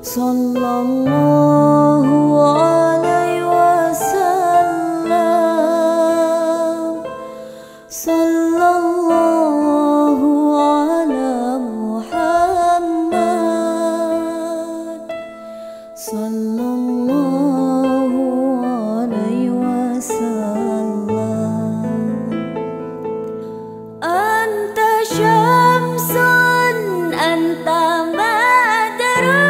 sallallahu alaihi wasallam, sallallahu ala Muhammad, sallallahu alaihi wasallam. Anta syamsun, anta madrun.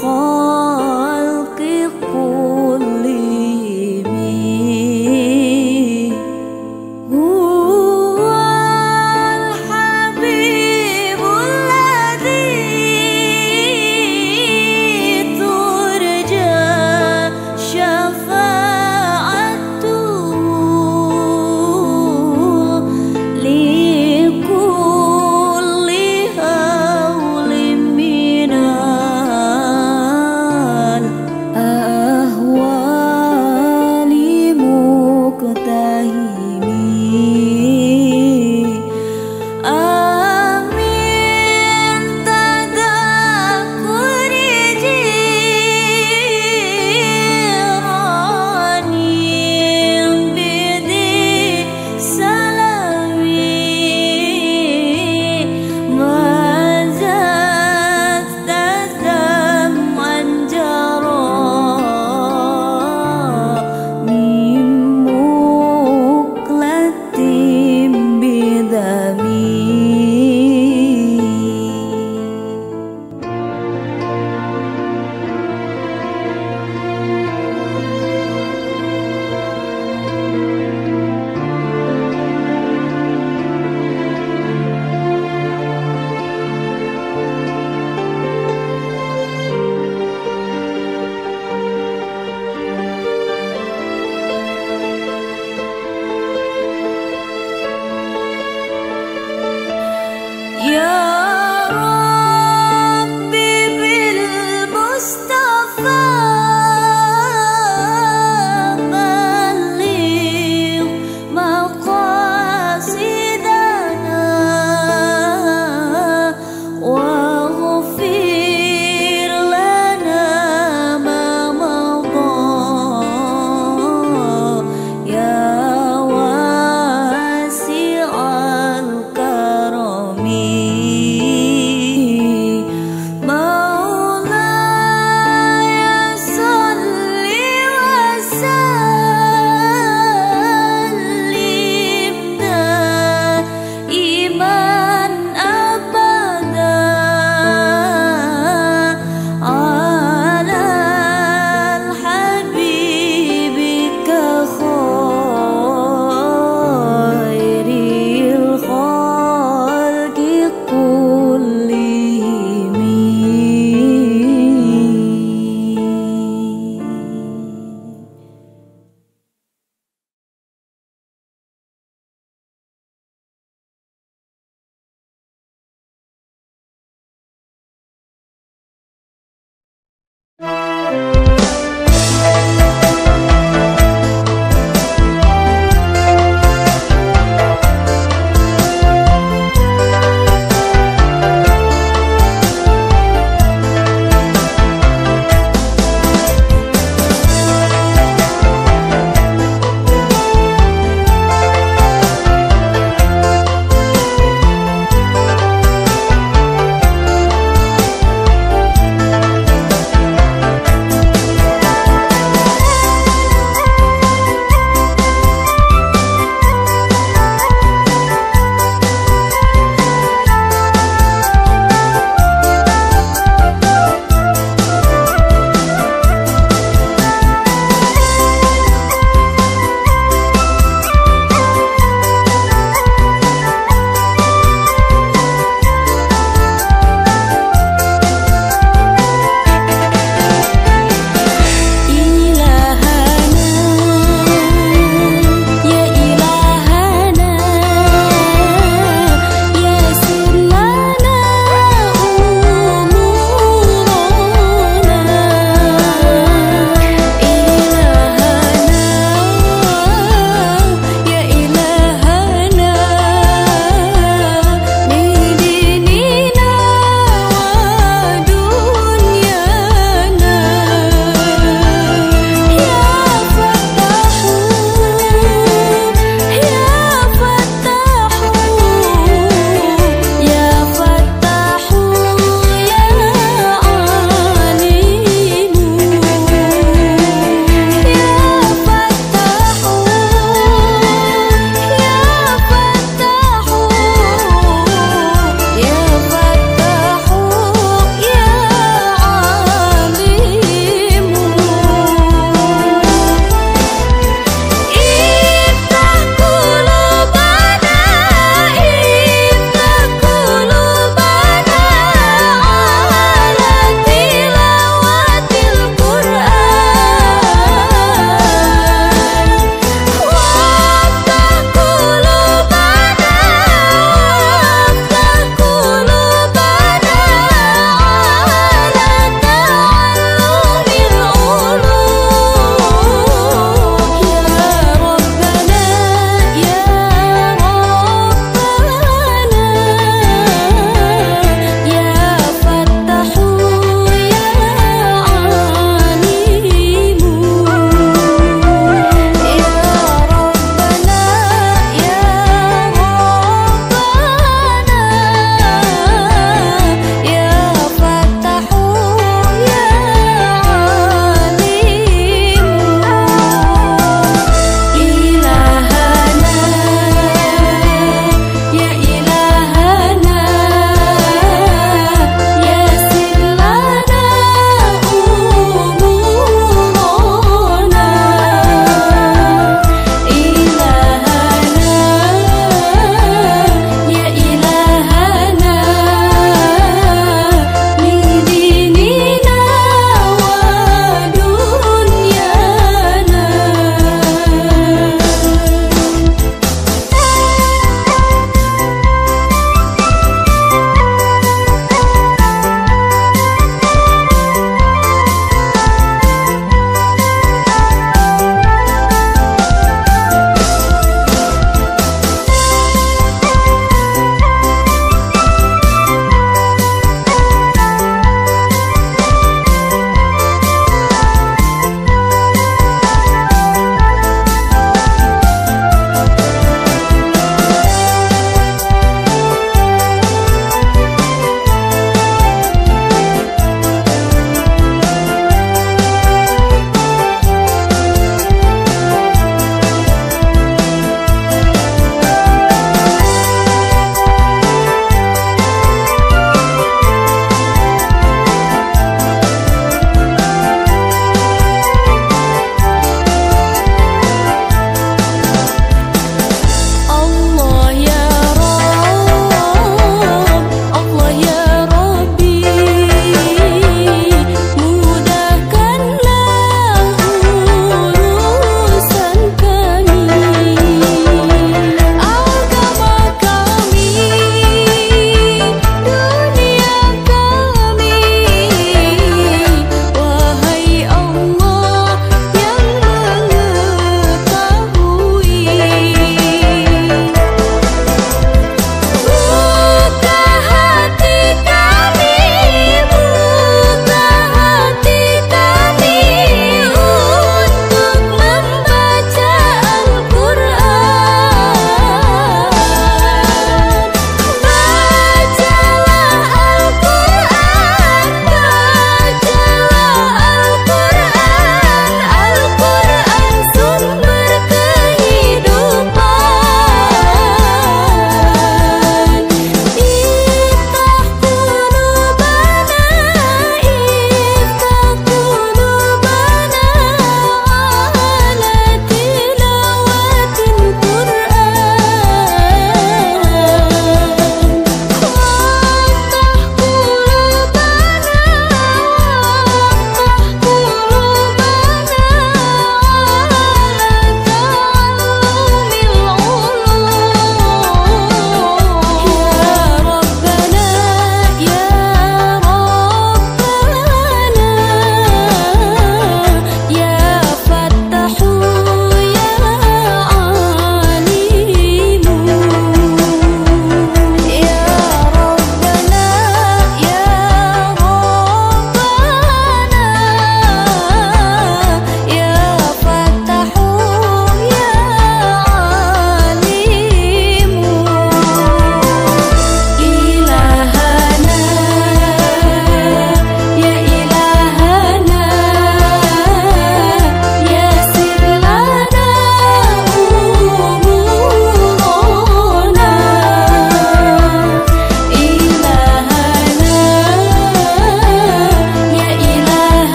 الخلق كلهم هو الحبيب الذي ترجى شفاعته لكل هول منا.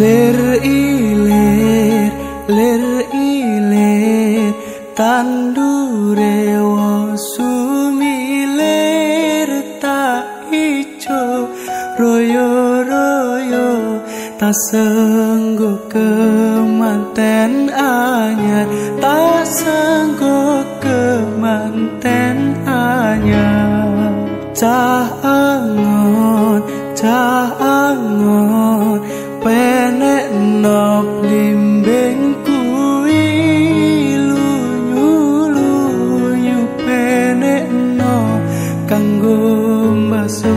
Ler-ilir tandure sumilir tak ijo royo-royo tak senggo kemanten anyar tak senggo kemanten anyar cah angon penek nok limbing kui lunyu penek nok kanggo baso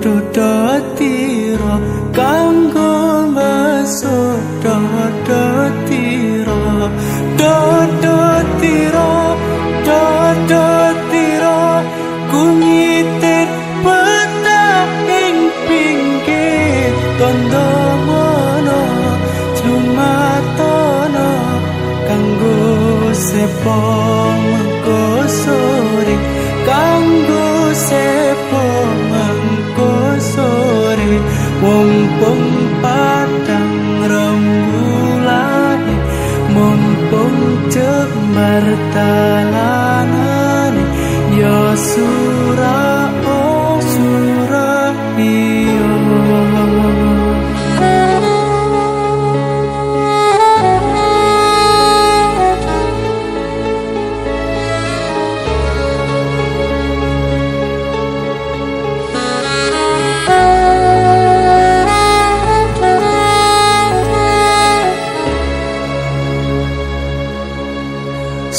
dodo tiro kanggo baso dodo tiro kunyitir petang ing pinggir tondo sepo mengko sore kanggo sepo mengko sore mumpung padang rembulan mumpung cemar talanane ya sura oh sura iyo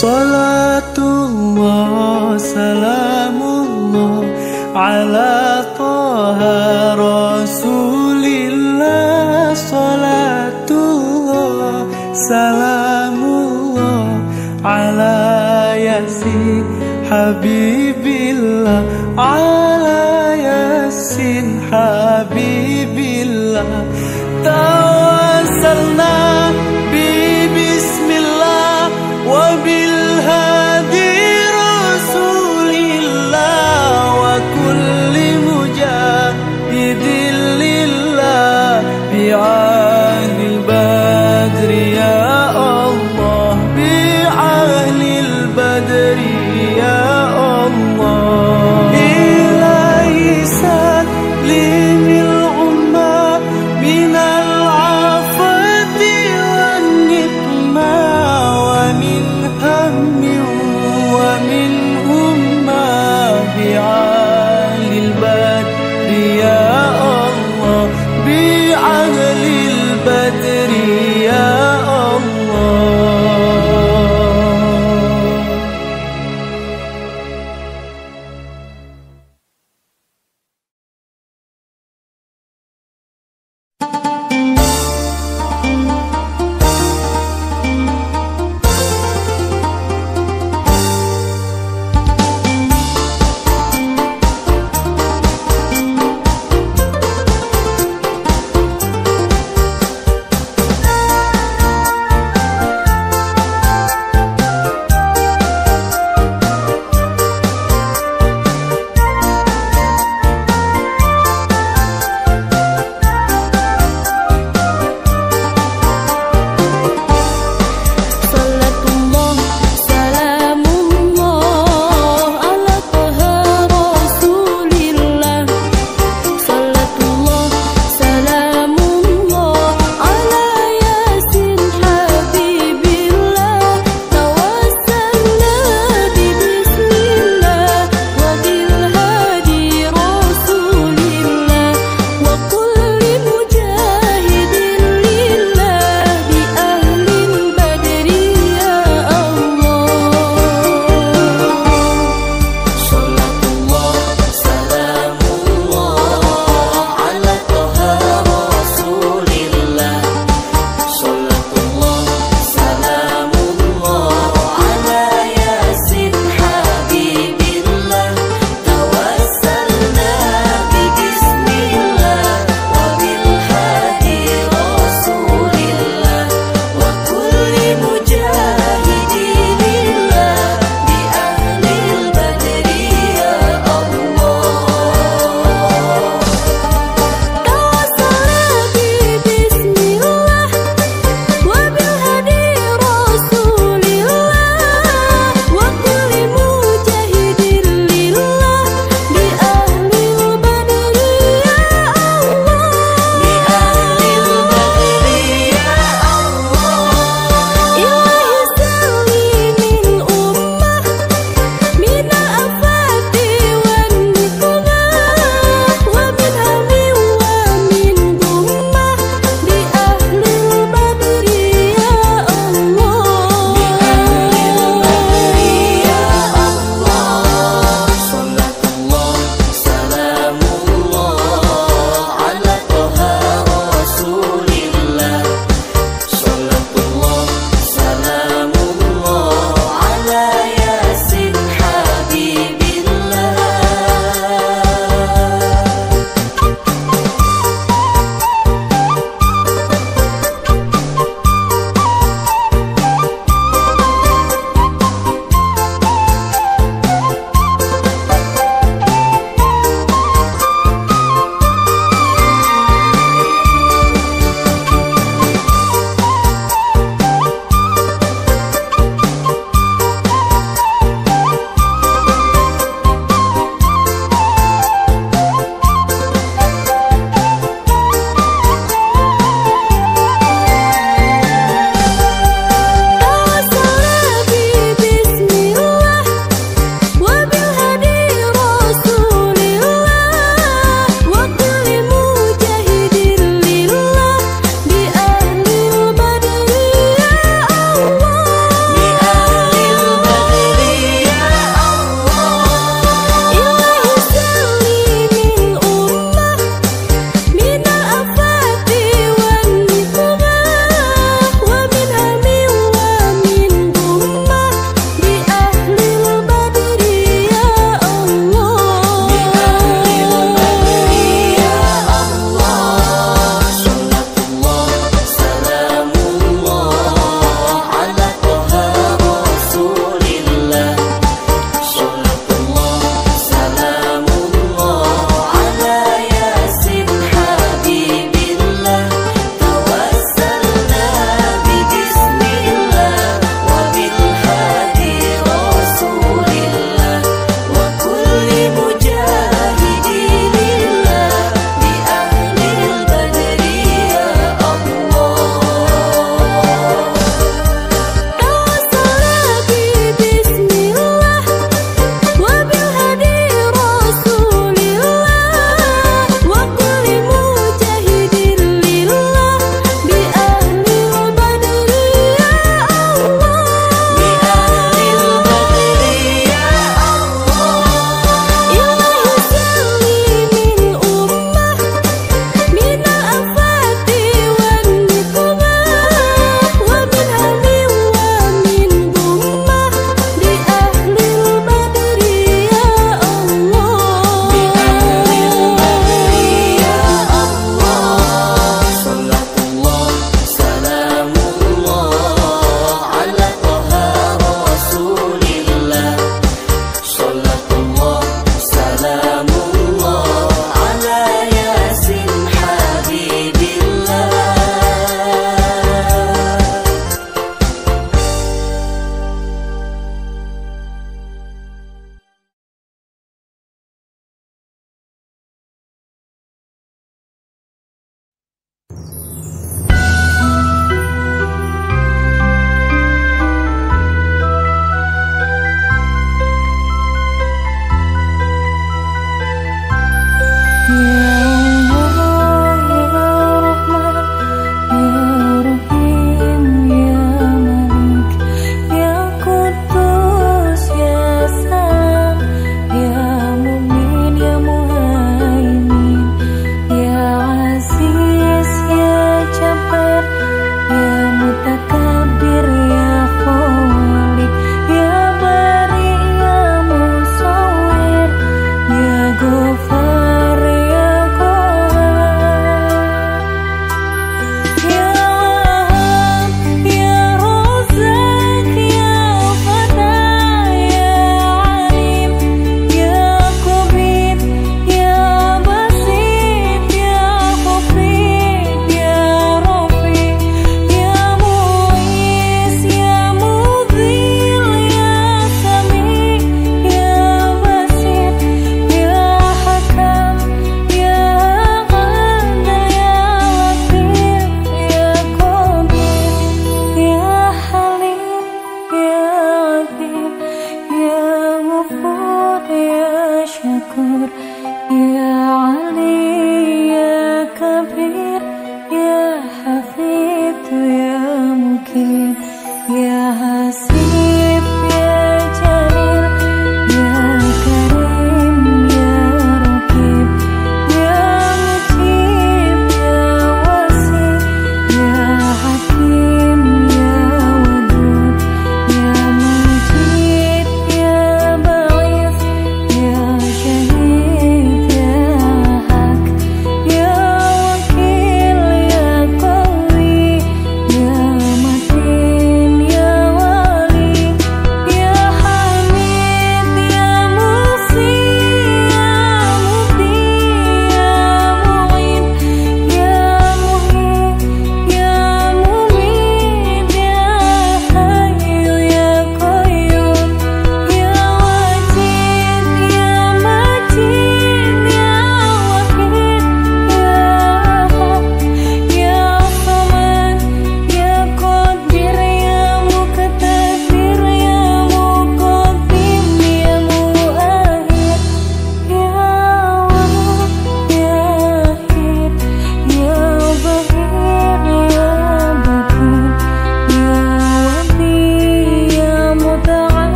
Salatullah, salamullah ala Taha Rasulillah. Salatullah, salamullah ala Yasin Habibillah, ala Yasin Habibillah. Tawassalna bi bismillah wa Limin umma minal afati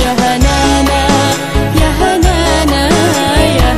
ya Hanana, ya Hanana, ya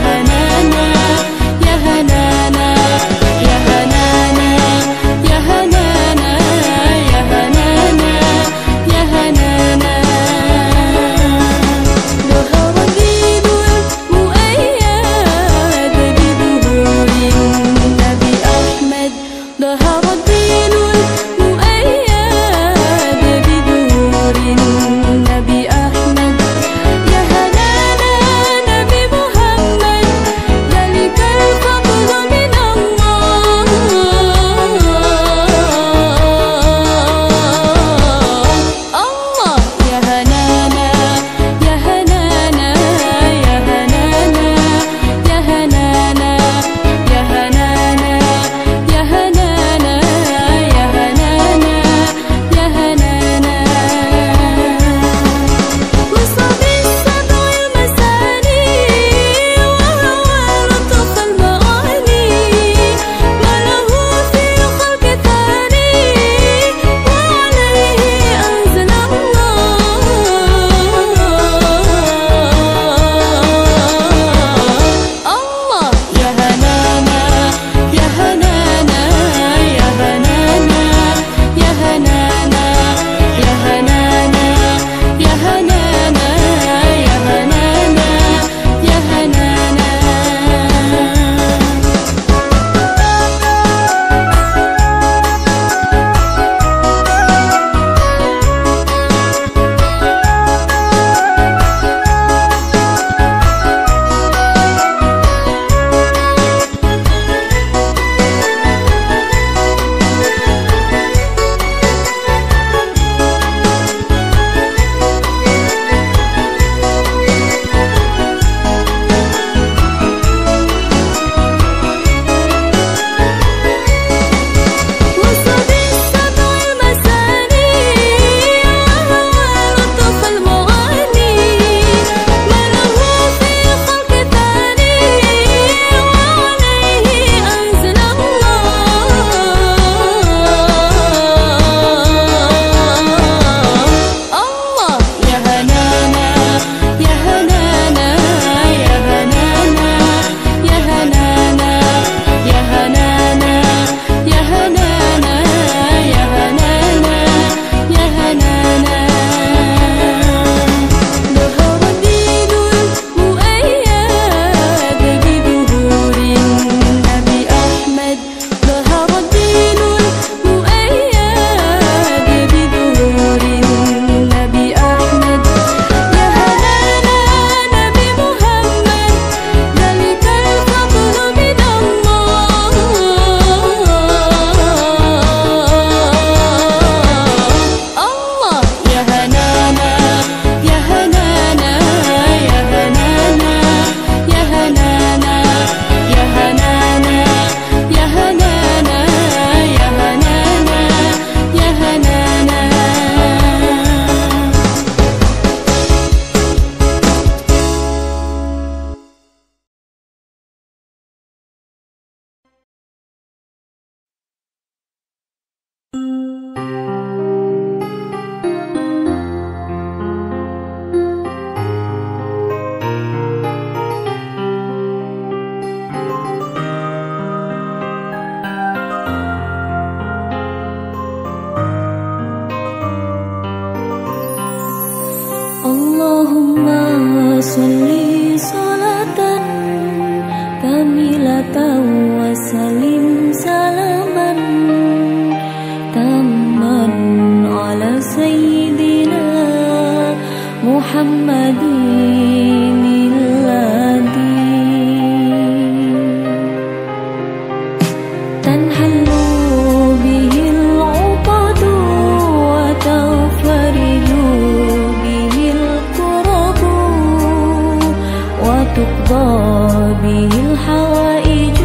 به الحوائج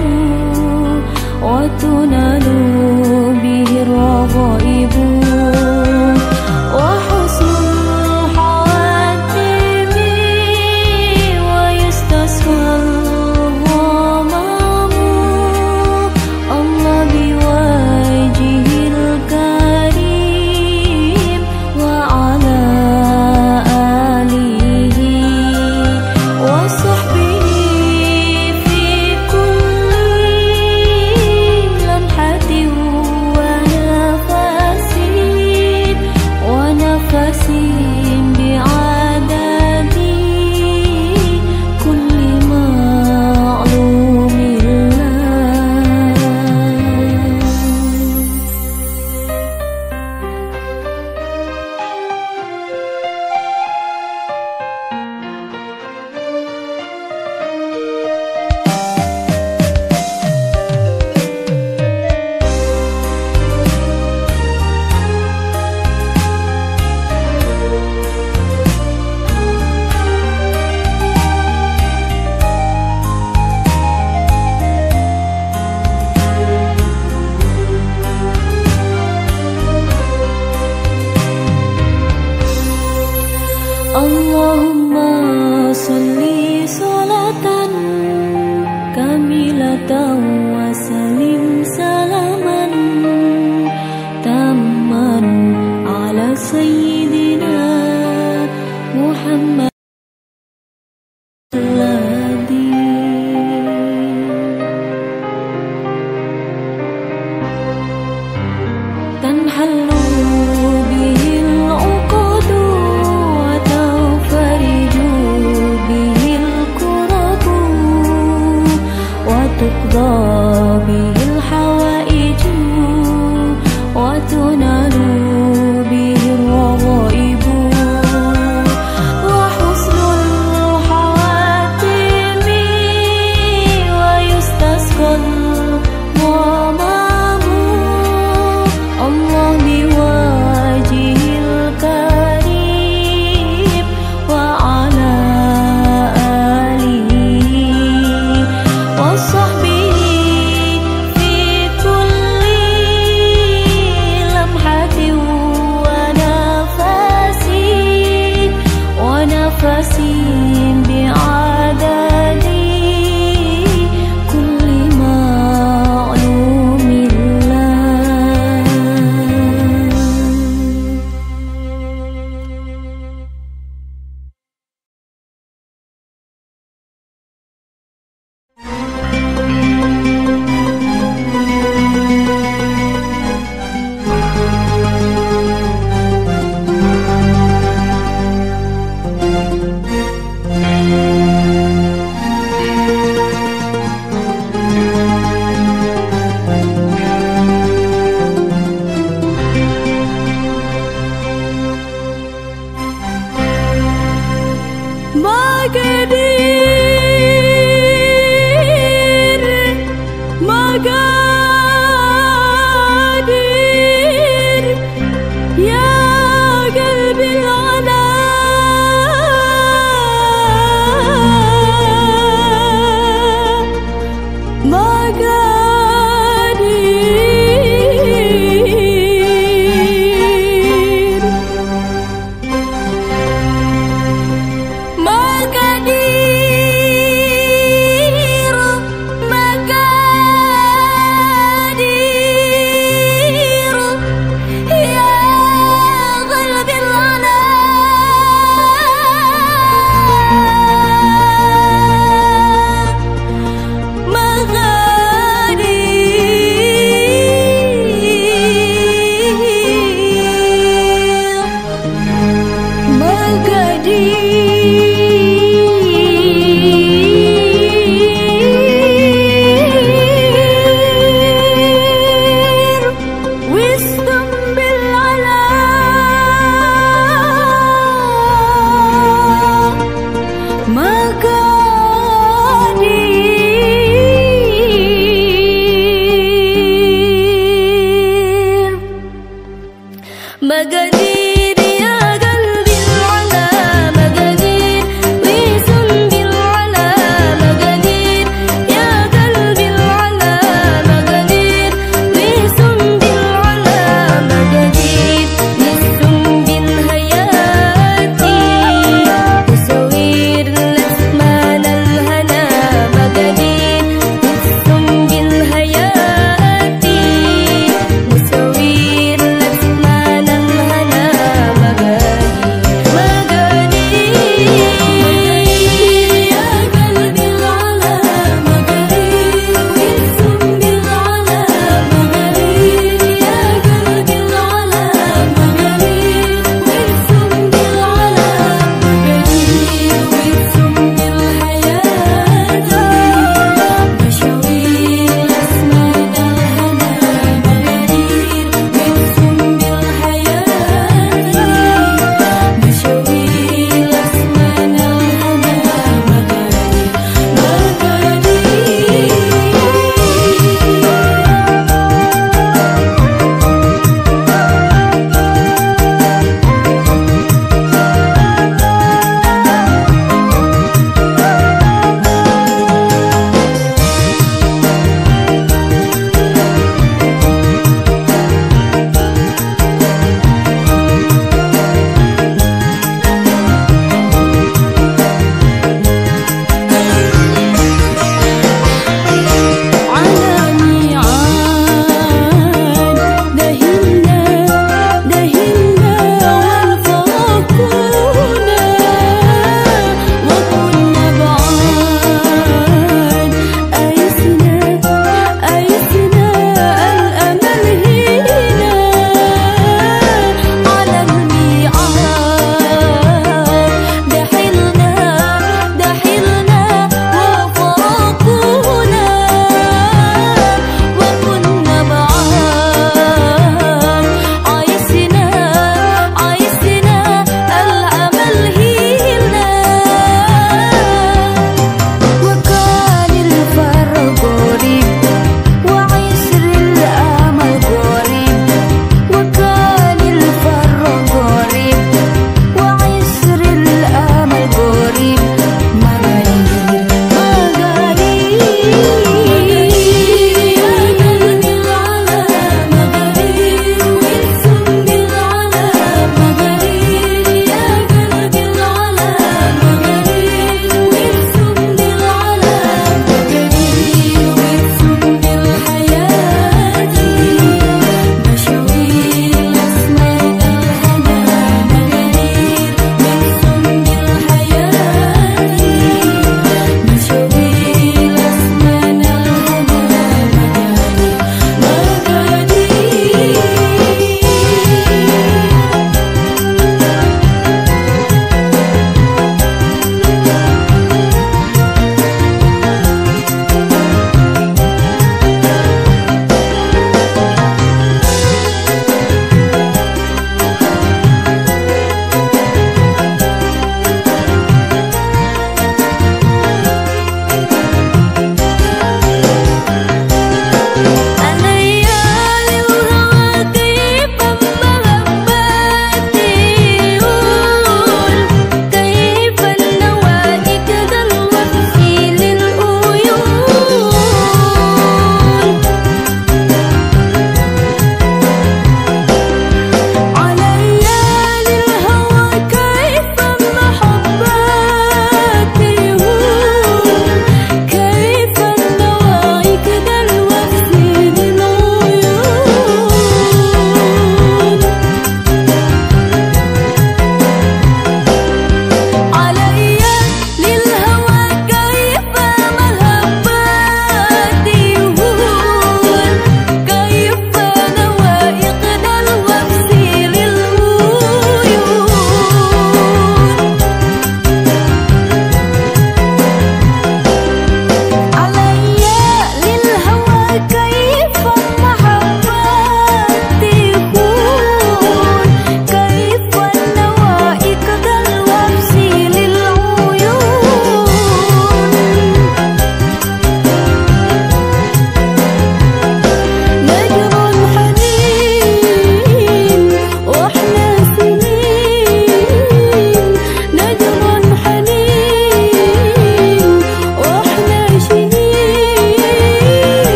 وتنال به الرغائب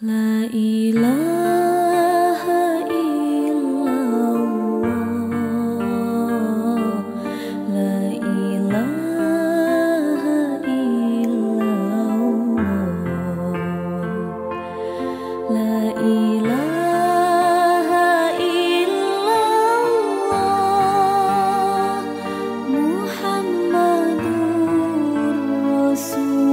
La ilaha illallah, la ilaha illallah, la ilaha illallah, Muhammadur Rasulullah.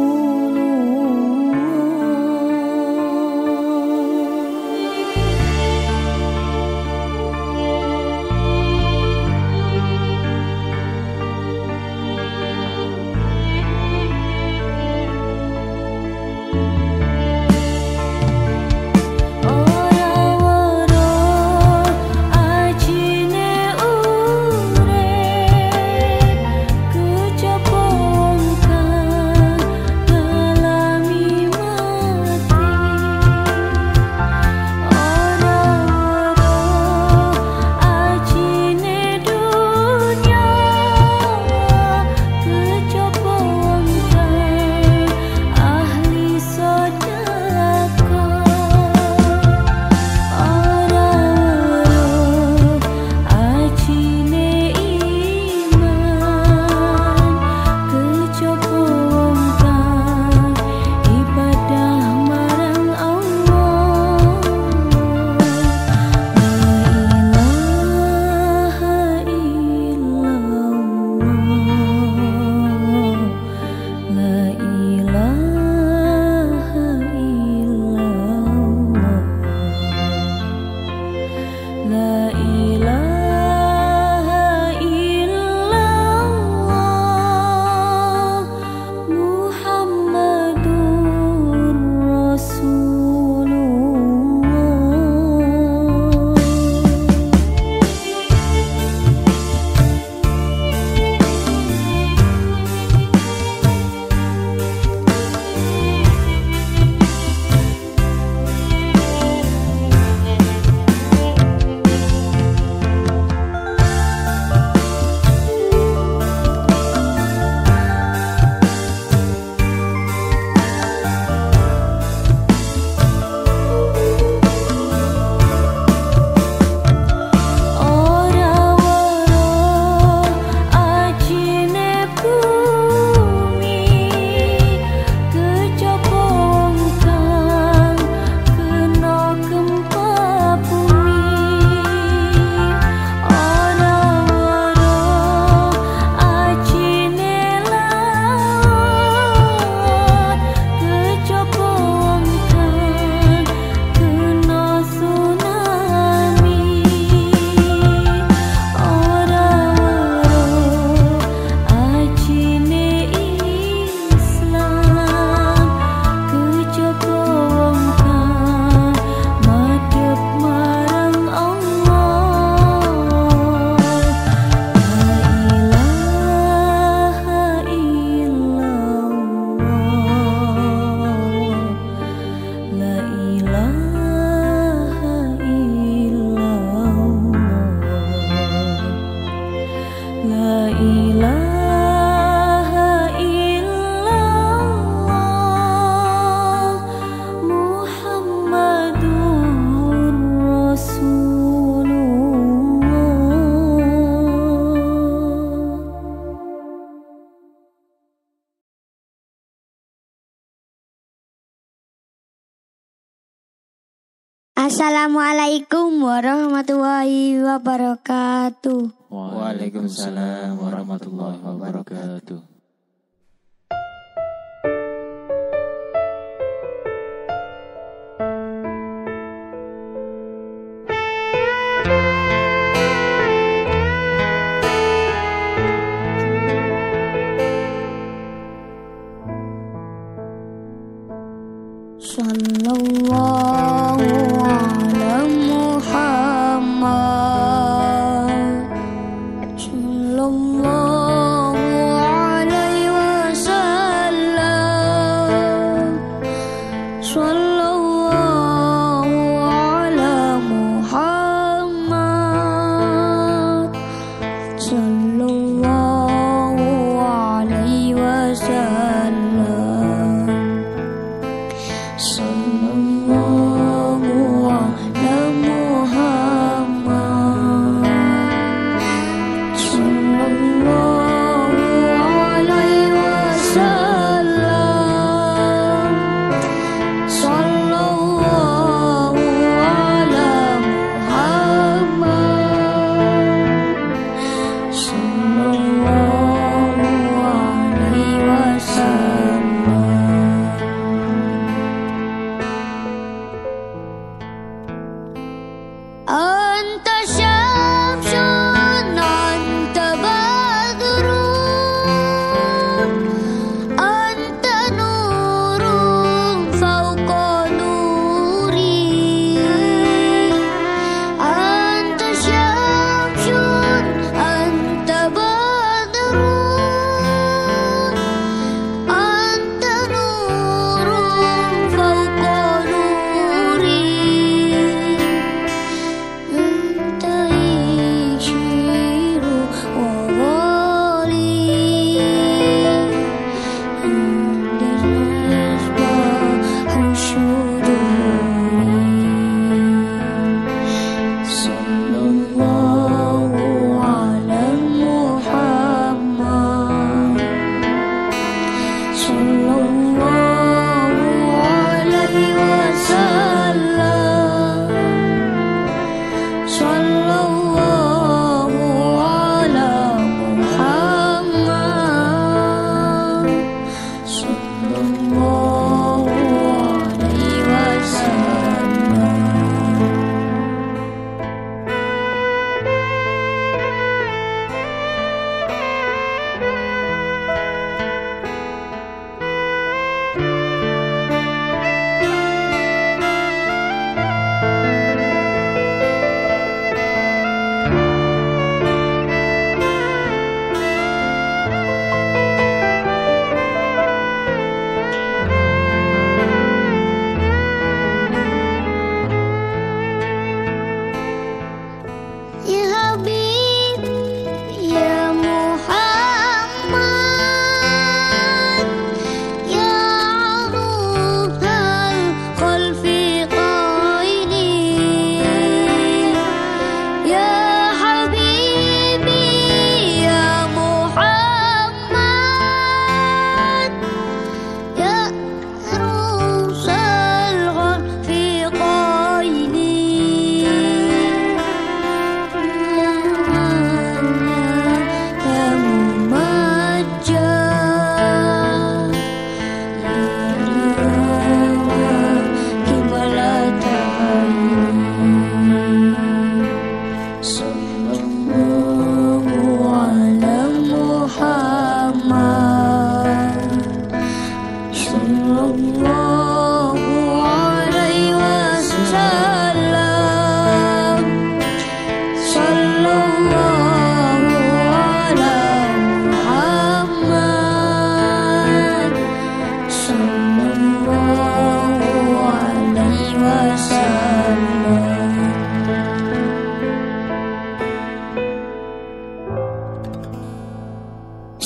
Assalamualaikum warahmatullahi wabarakatuh. Waalaikumsalam warahmatullahi wabarakatuh. Allahu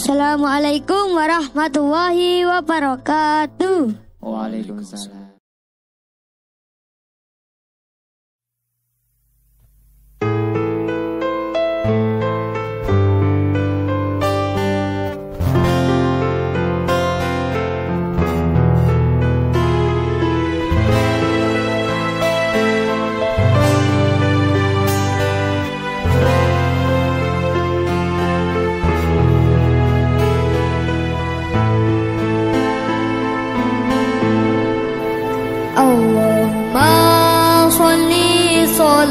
Assalamualaikum warahmatullahi wabarakatuh. Waalaikumsalam.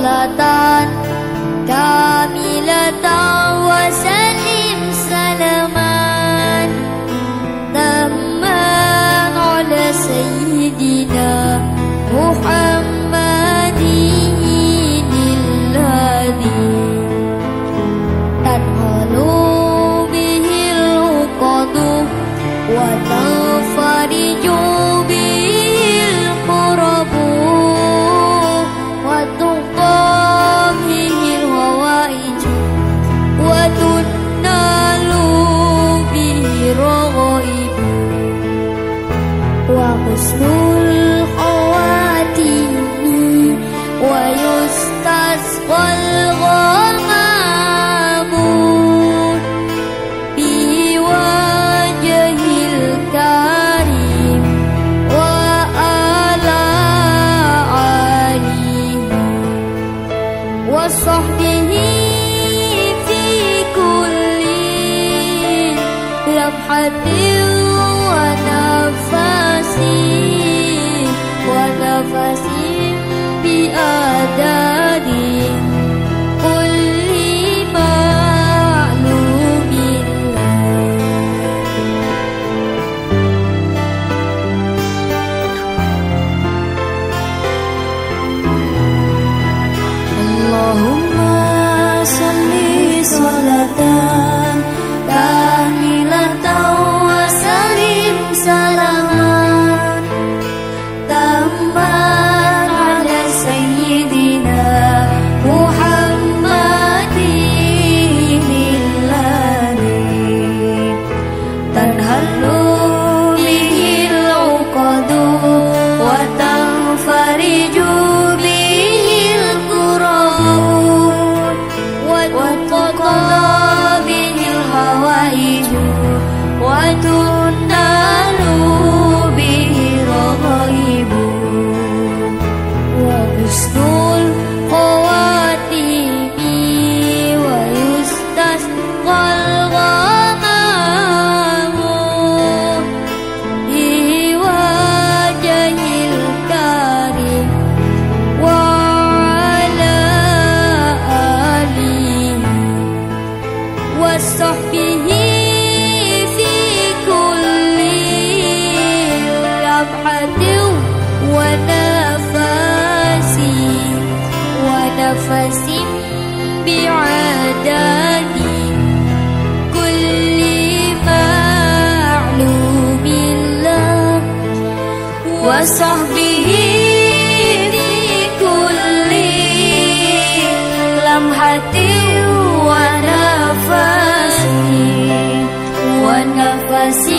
Salatan kamilatan wa salim salaman tamman ala sayyidina Muhammadin alladhi tadhalu bihil uqadu wa tanfariju bihil qurabu husnul khawatimi wa yustasqal ghamamu bi wajhil karim wa ala alihi wa sahbihi fi kulli lamhatin wa nafasin wa nafasin bi adadin واعتصم بعدد كل معلوم الله وصحبه في كل لمحة ونفس بعدد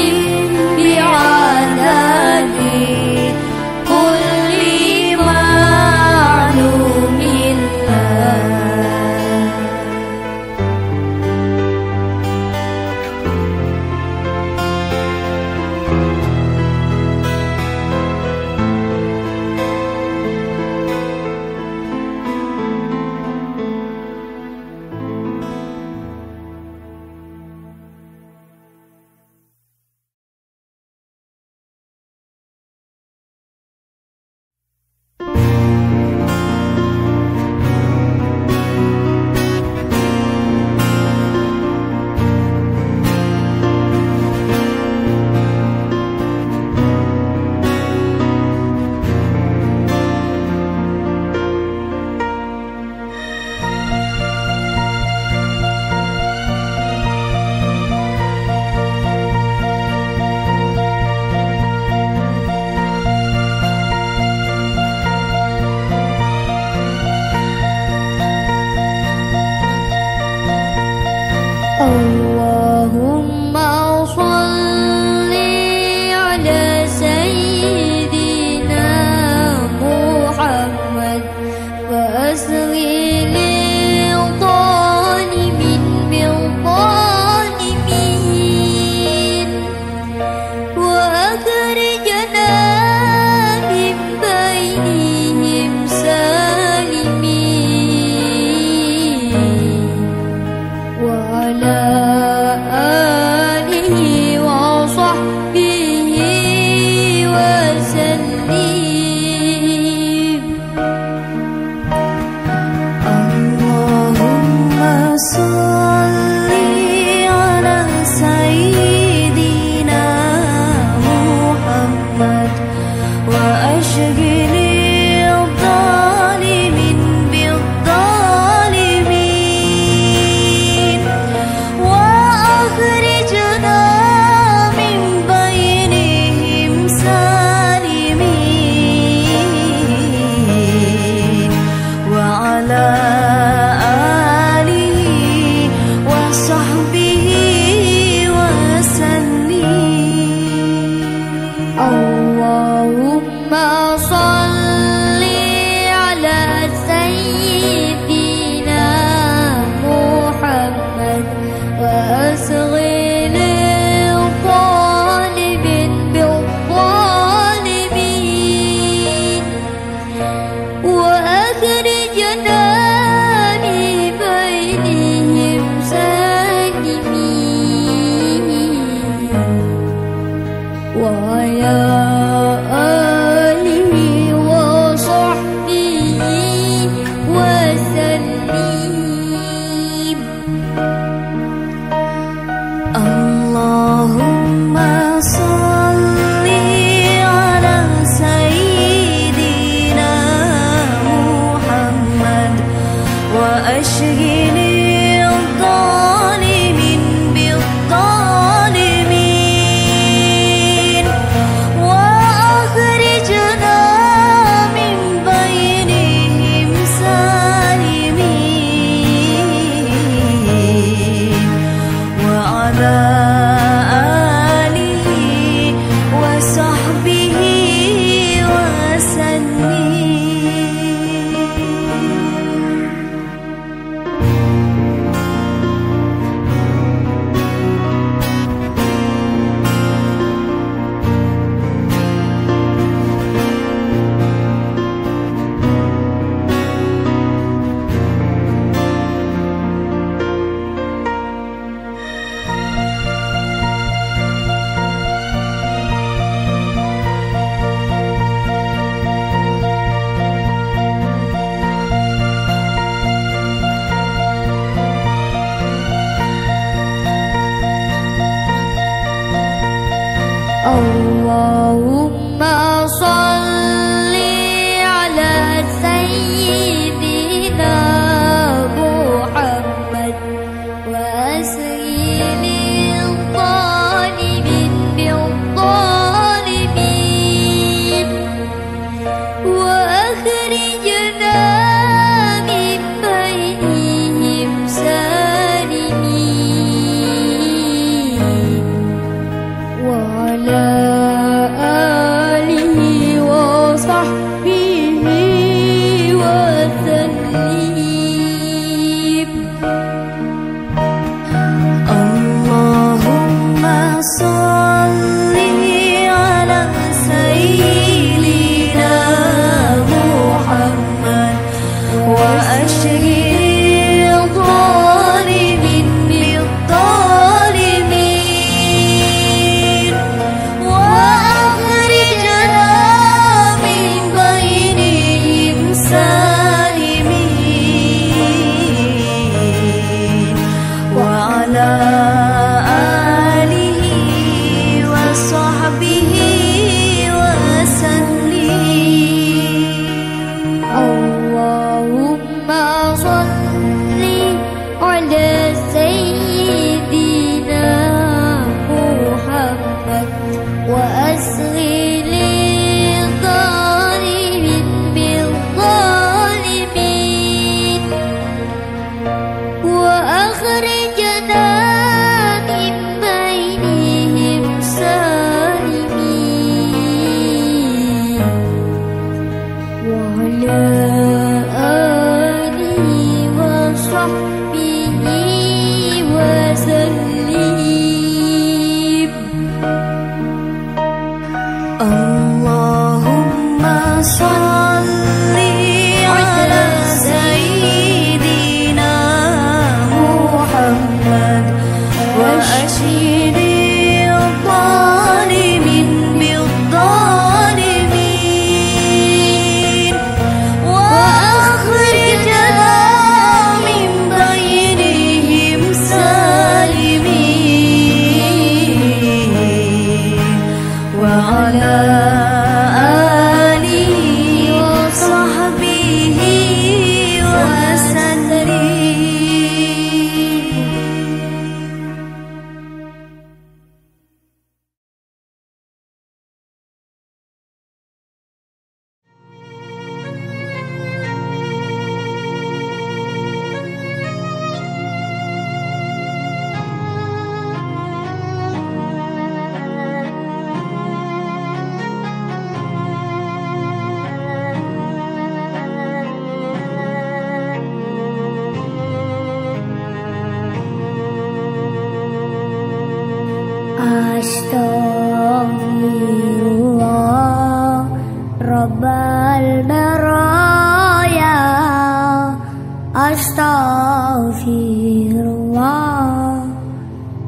astaghfirullah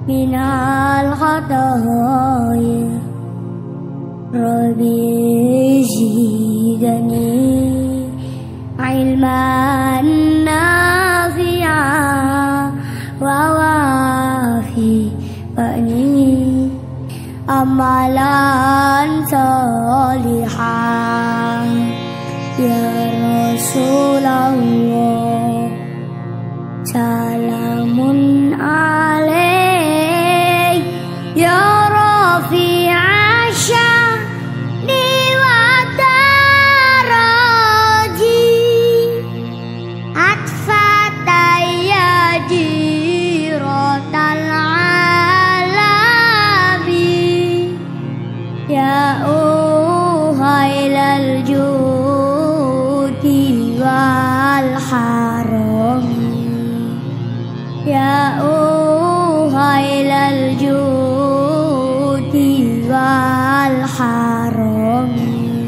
minal khataaya rabbi zidni ilman nafi'a wa wafi'ani amalan salihan ya Rasulullah. Salamun alaik ya Rafi'a sya'ni wa taraji atfataya jirotal alami ya uhailal judi wal harami ya uhailal judi wal harami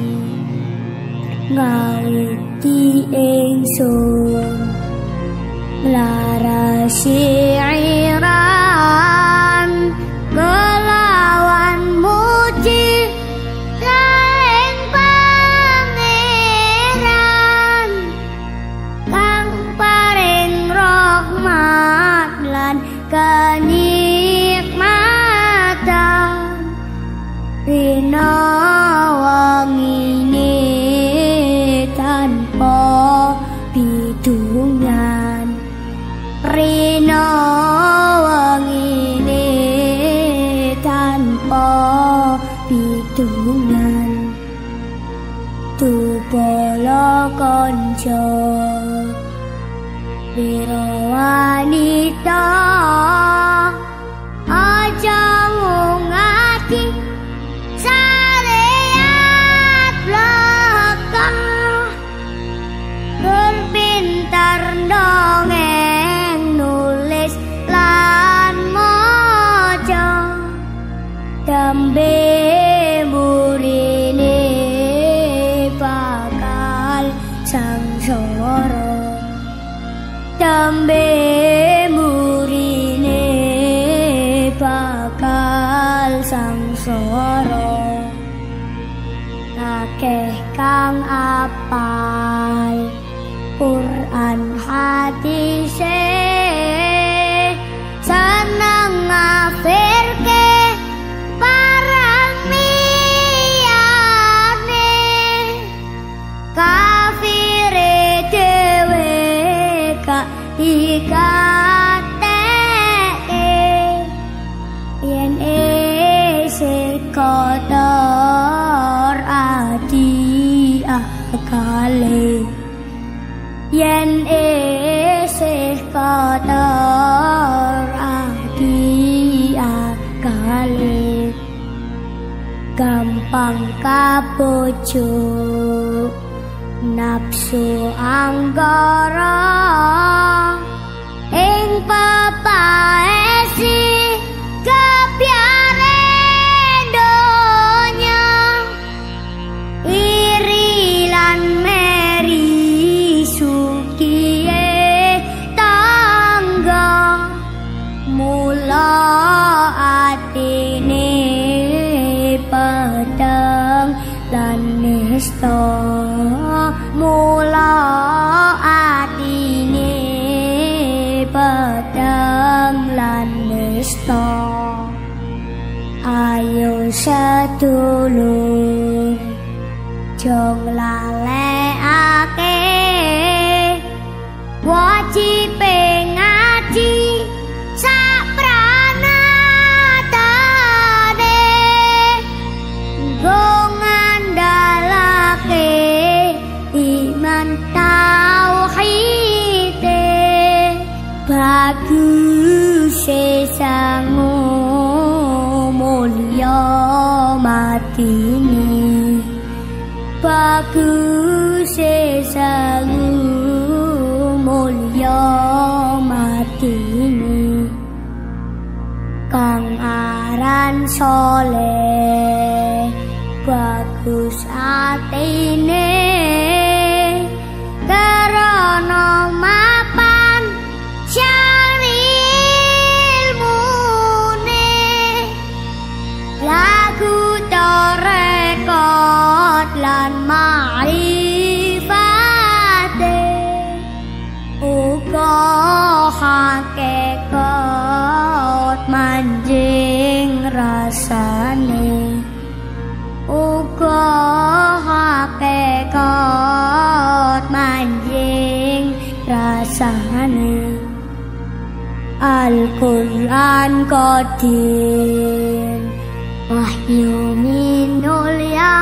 ngawiti ingsun larasi iran kelawan muji laeng pangeran kang paring rahmat kenikmatan rina wangine tanpa bidungan rina wangine tanpa bidungan tupala konco biro wanita aja ngati syariat belakang tur pintar dongeng nulis lan moco tembe burine bakal sangsara tembe burine bakal sangsara akeh kang apal Quran hadise seneng ngafirke parang miyane kafire dewe kak dikateke yen isih kotor adi akale yen isih kotor adi akale gampang kabujuk nafsu anggara ing pepaesi kebiaren donya iri lan meri sukie tangga mula atine pedang lan nista mula atine pedang lan nista ayo sedulur jong lalekake wajib ngaji sapranatane go ngandalake iman tauhide bagus sangu mulya matine bagus sangu mulya matine kang aran soleh bagus atine karena mapa digohake kot manjing rasane uga hake kot manjing rasane Al-Qur'an Qadir wahyu minul ya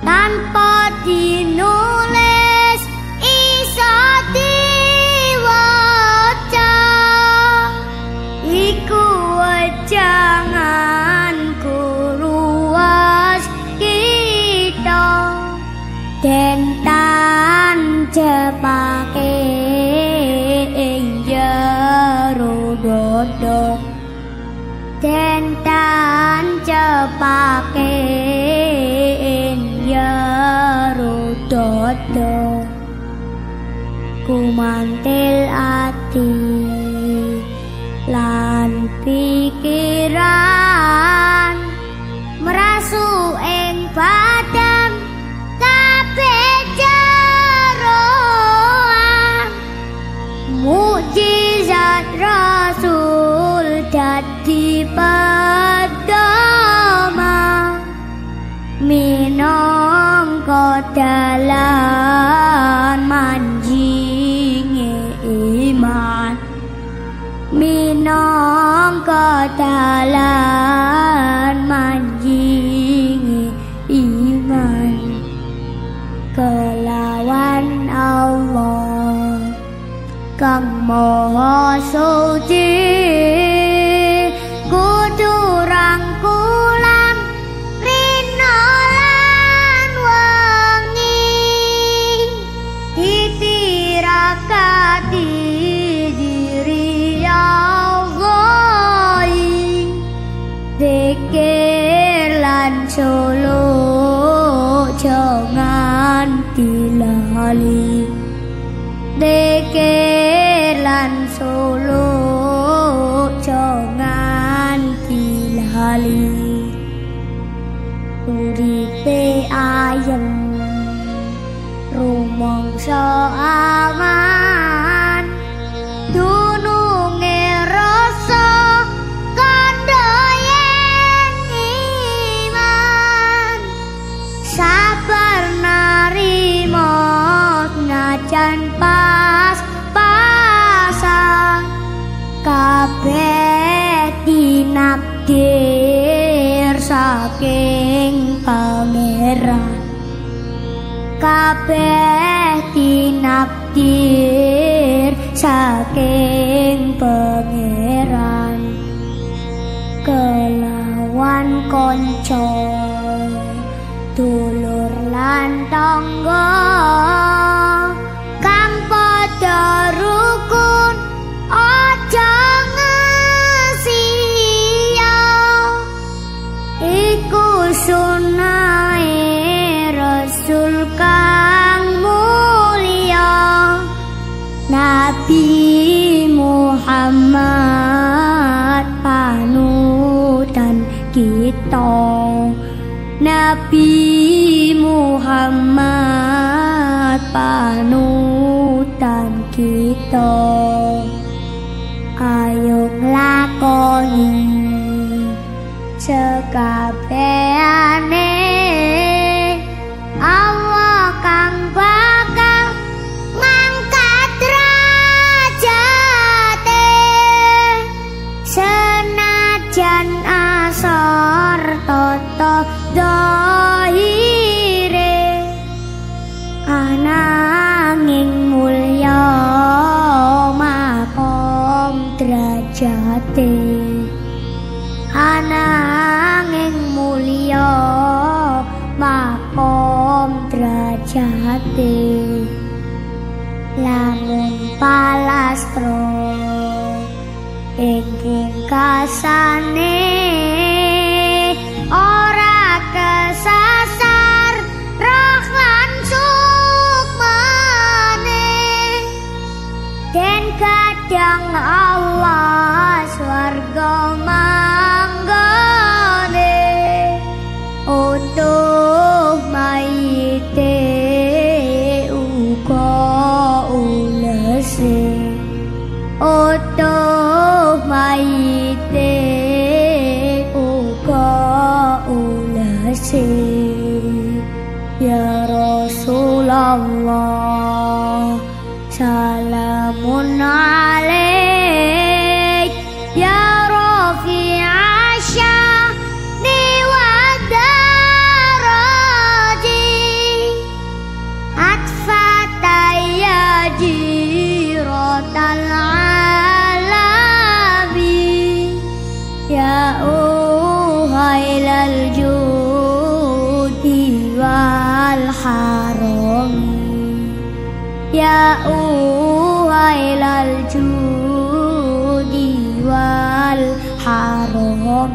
tanpa dinulis isa diwaca iku jangan kuruas kita dentan jepake ing jero dodo dentan jepake Dodo kumantil ati lan pikiran merasu ing badan kabeh jeroan mukjizat Rasul dadi pedoman minangka dalan manjinge iman minangka dalan manjinge iman kelawan Allah kang maha suci kudu rangkulan solo jangan dilali dikir lan solo jangan dilali uripe ayem rumangsa aman dununge rasa dan pas-pasan kabeh dinakdir saking pangeran kabeh dinakdir saking pangeran kelawan konco dulur lan tangga rukun aja ngesia iku sunahe Rasul kang mulia Nabi Muhammad panutan kita Nabi Muhammad panutan kita ayo nglakoni sekabehane Allah kang bakal ngangkat derajate senajan asor toto dohire ananging mulya derajate ananging mulya makom derajate lamun palastra ing kasane ora kesasar roh lan sukmane den kadang Allah swarga manggone utuh mayite uga ula Ya Rasulullah, salamun alaik ya Rafi'a sya'ni wa daraji atfata ya jiratal alami ya uhailal ya uhailal judi wal haram.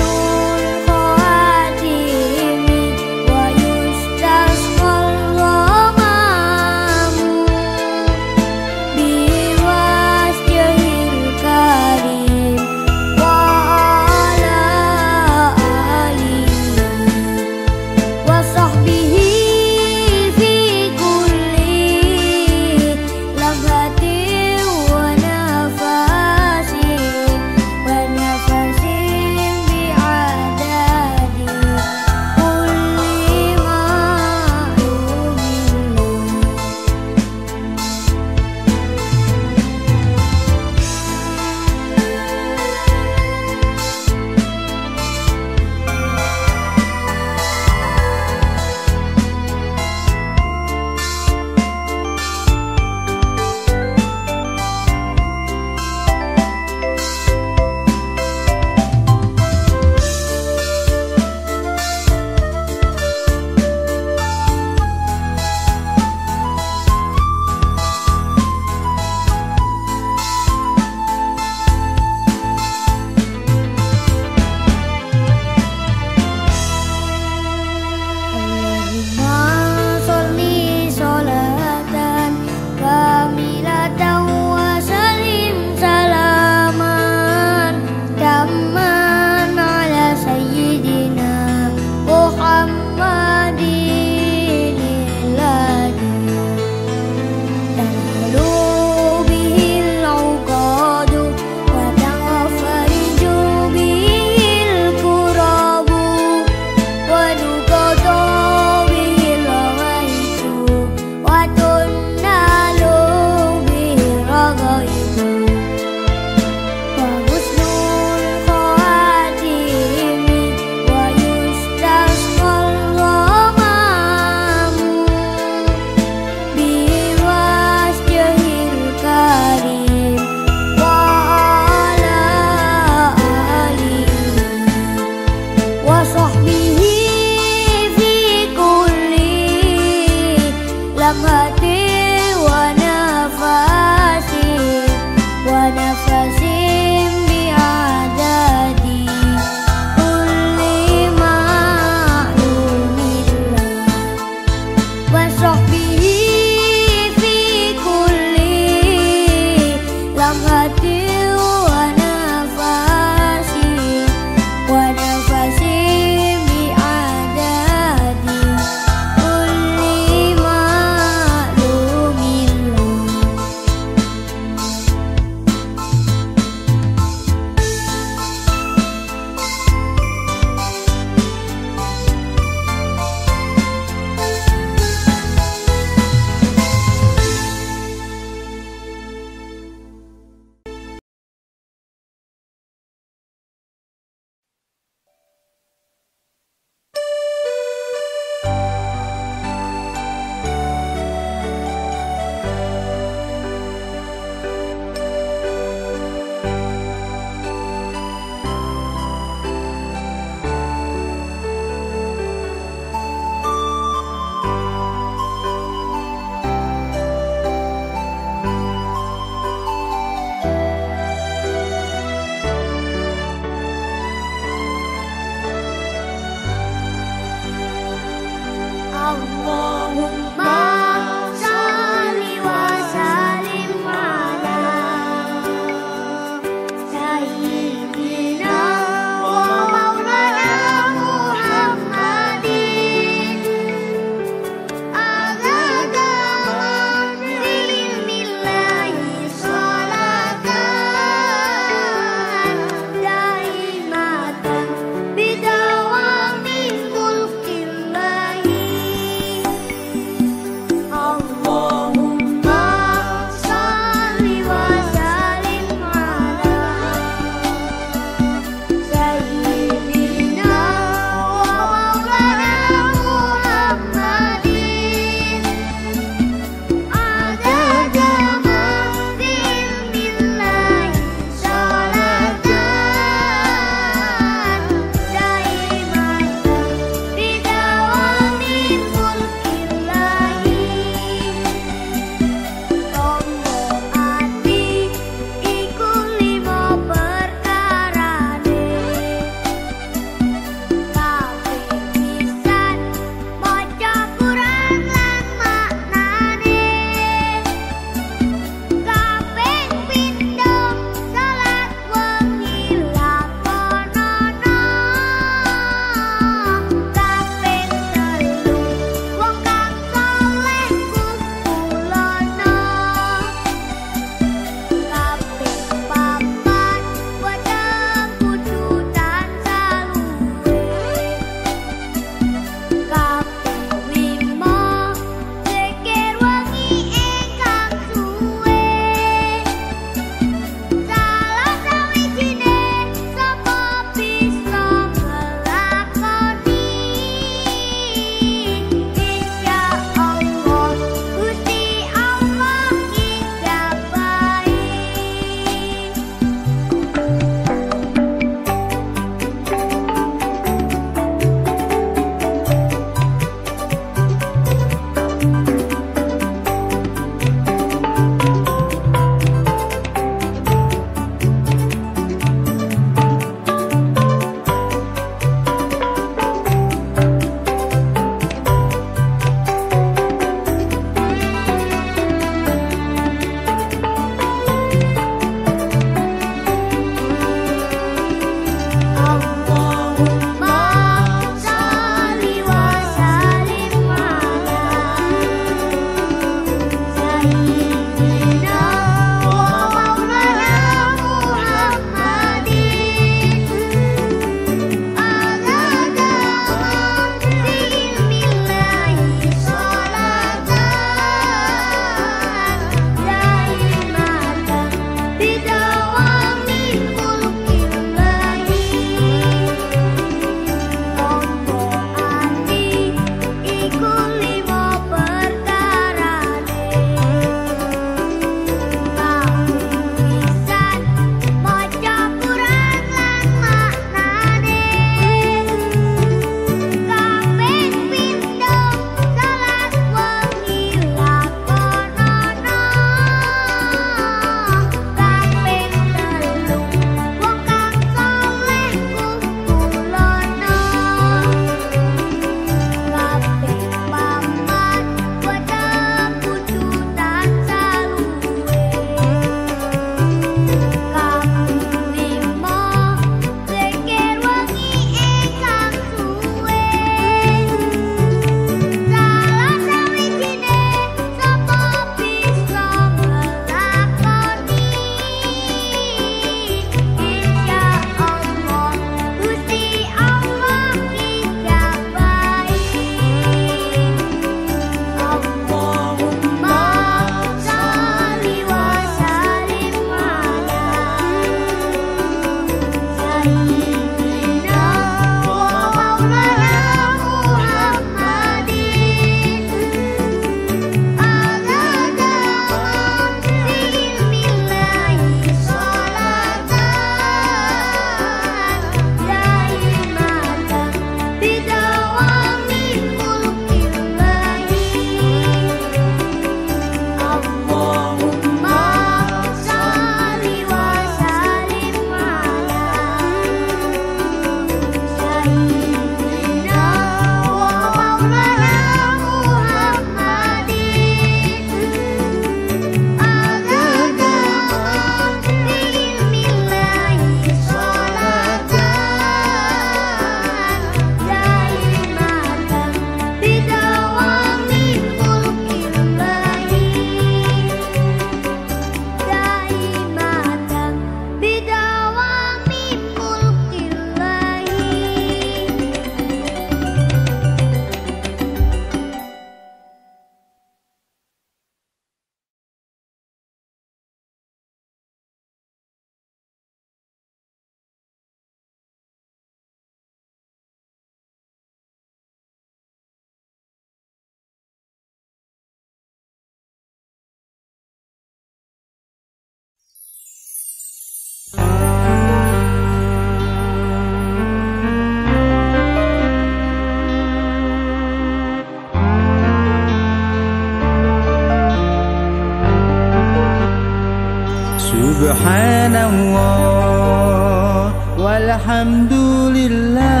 alhamdulillah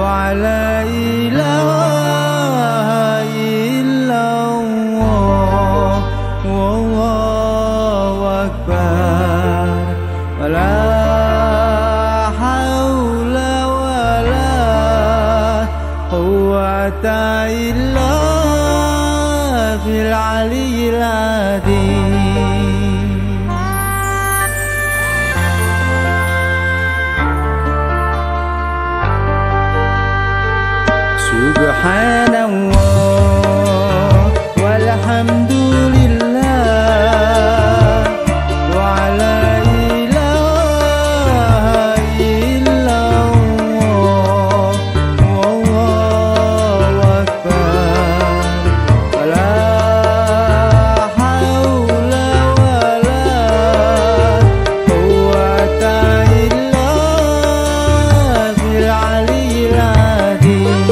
wa la ilaha illallah wallahu akbar wa la hawla wa la quwwata illa bil aliyyil azim. Subhanallah walhamdulillah wa la ilaha illallah wallahu akbar wa la hawla wa la quwwata illa bil aliyyil azim.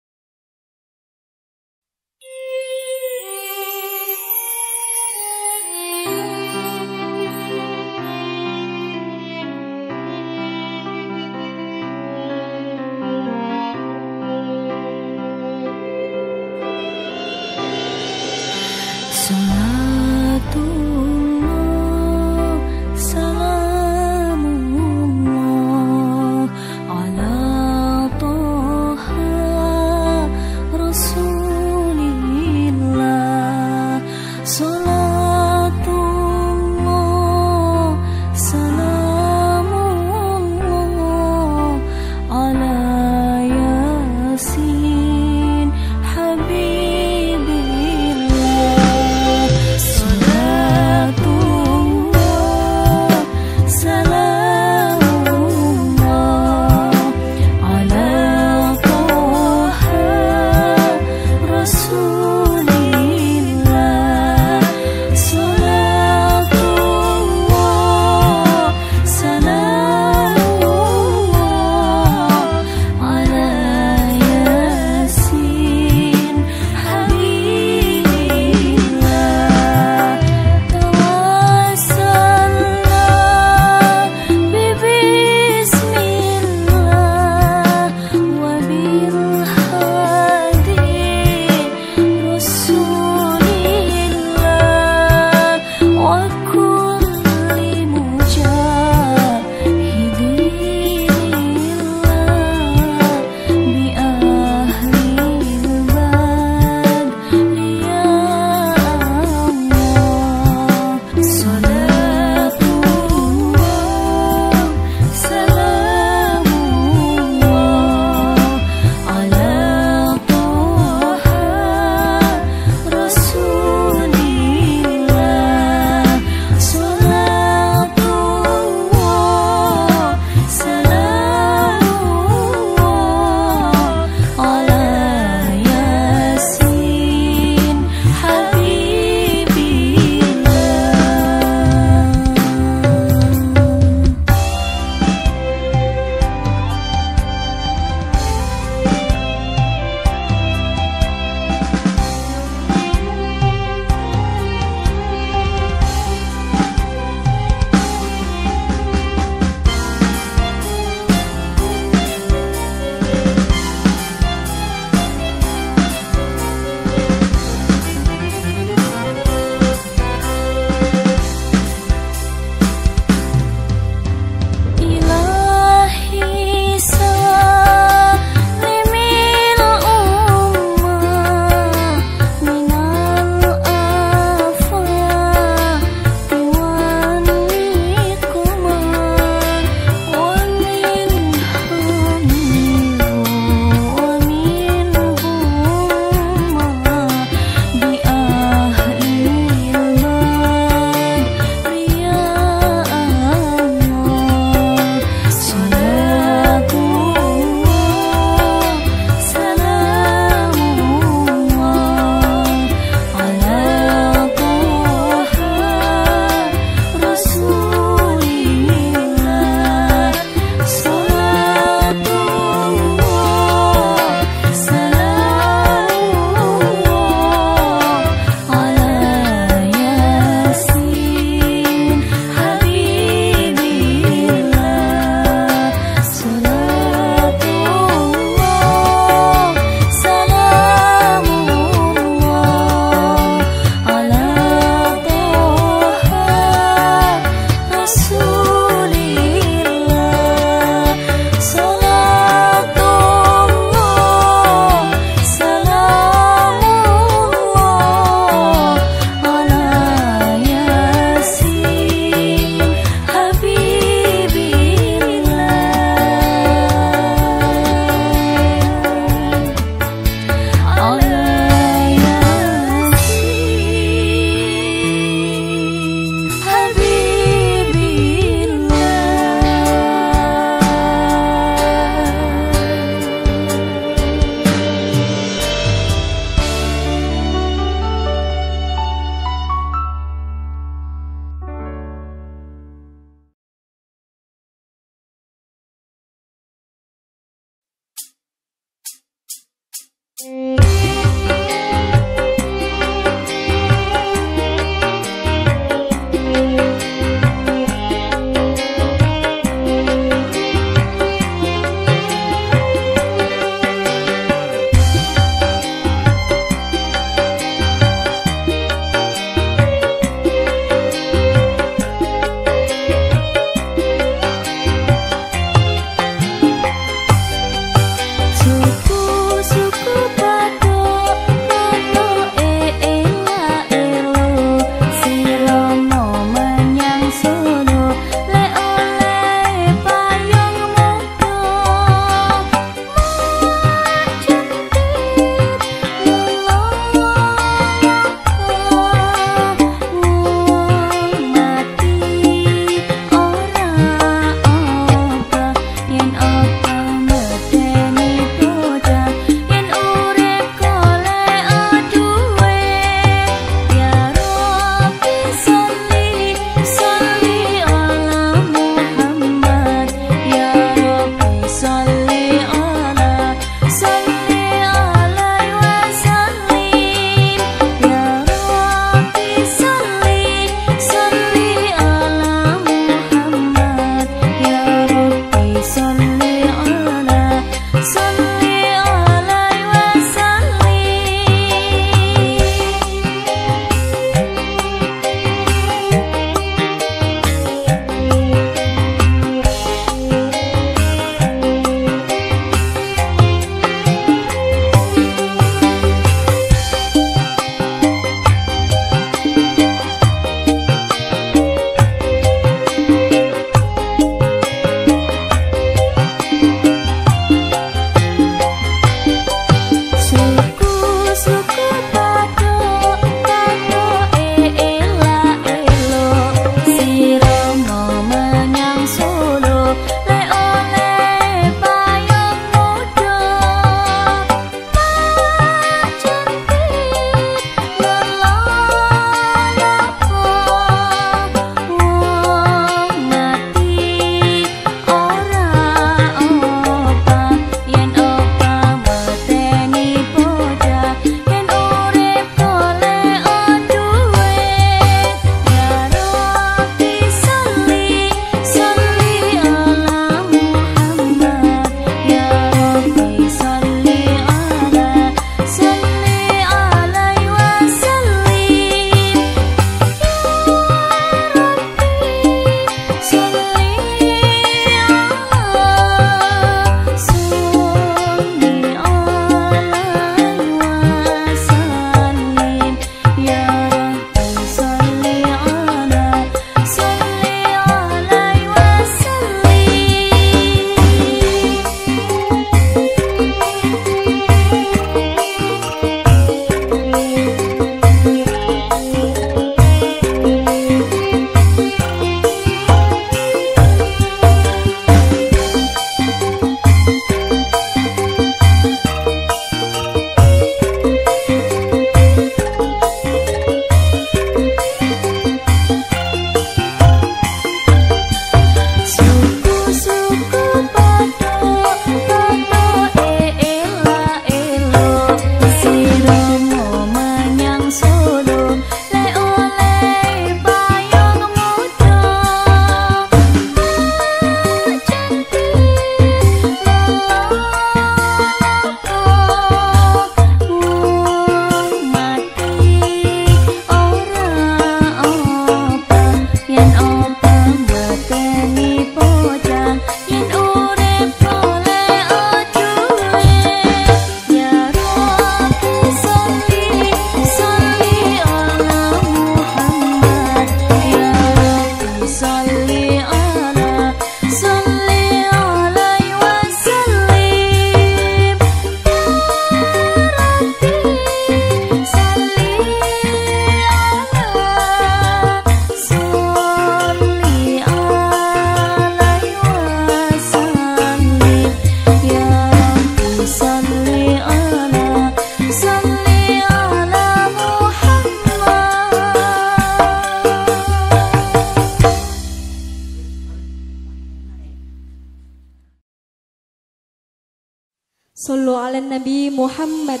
Sallu ala Nabi Muhammad.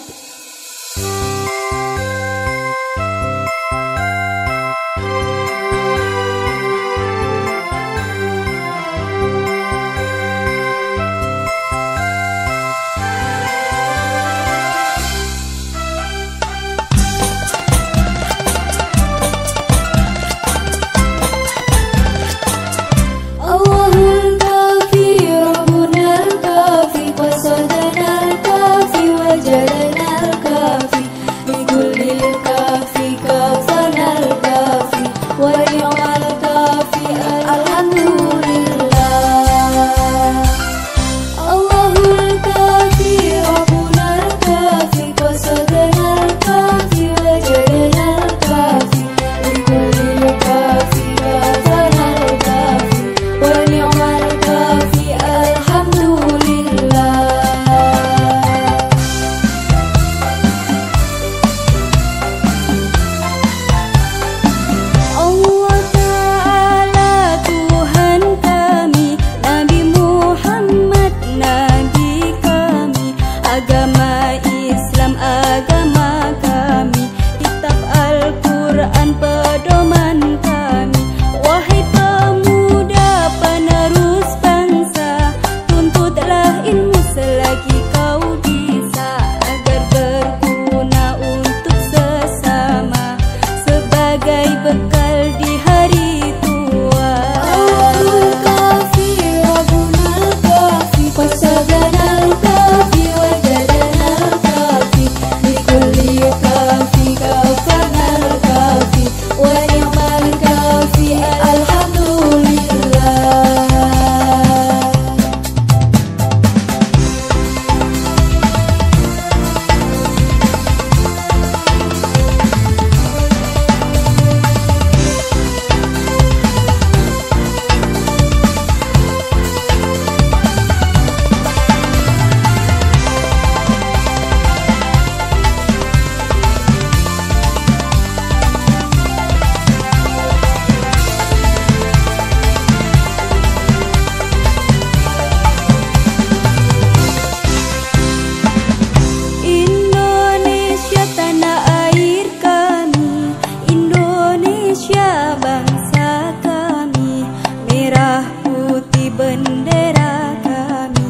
Bendera kami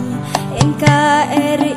NKRI.